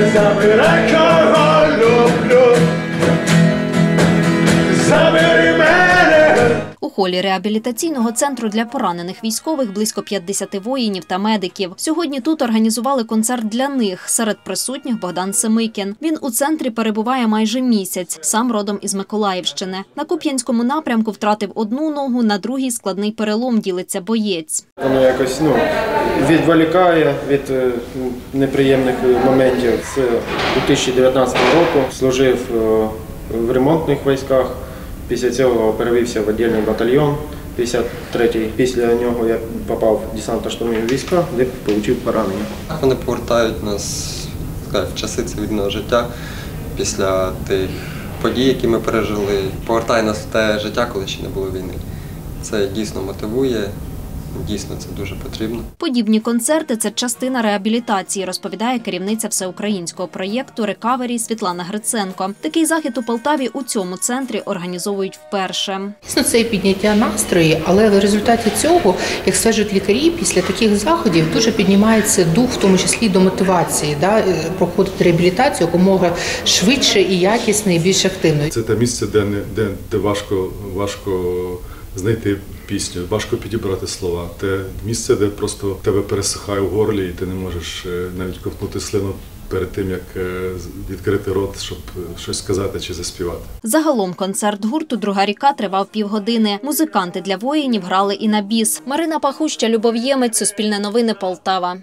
не забирай, кого люблю. Забери мене. У холі реабілітаційного центру для поранених військових близько 50 воїнів та медиків. Сьогодні тут організували концерт для них. Серед присутніх Богдан Семикін. Він у центрі перебуває майже місяць, сам родом із Миколаївщини. На Куп'янському напрямку втратив одну ногу, на другій складний перелом, ділиться боєць. Воно якось відволікає від неприємних моментів. З 2019 року служив в ремонтних військах. Після цього перевівся в окремий батальйон, 53-й. Після нього я попав в десантно-штурмові війська, де отримав поранення. Вони повертають нас в часи цивільного життя після тих подій, які ми пережили. Повертає нас в те життя, коли ще не було війни. Це дійсно мотивує. Дійсно, це дуже потрібно. Подібні концерти – це частина реабілітації, розповідає керівниця всеукраїнського проєкту «Recovery» Світлана Гриценко. Такий захід у Полтаві у цьому центрі організовують вперше. Дійсно, це і підняття настрою, але в результаті цього, як стверджують лікарі, після таких заходів дуже піднімається дух, в тому числі до мотивації, проходити реабілітацію якомога швидше і якісно, і більш активно. Це те місце, де важко знайти пісню, важко підібрати слова. Те місце, де просто тебе пересихає в горлі і ти не можеш навіть ковтнути слину перед тим, як відкрити рот, щоб щось сказати чи заспівати. Загалом концерт гурту «Друга ріва» тривав півгодини. Музиканти для воїнів грали і на біс. Марина Пахуща, Любов Ємець, Суспільне новини, Полтава.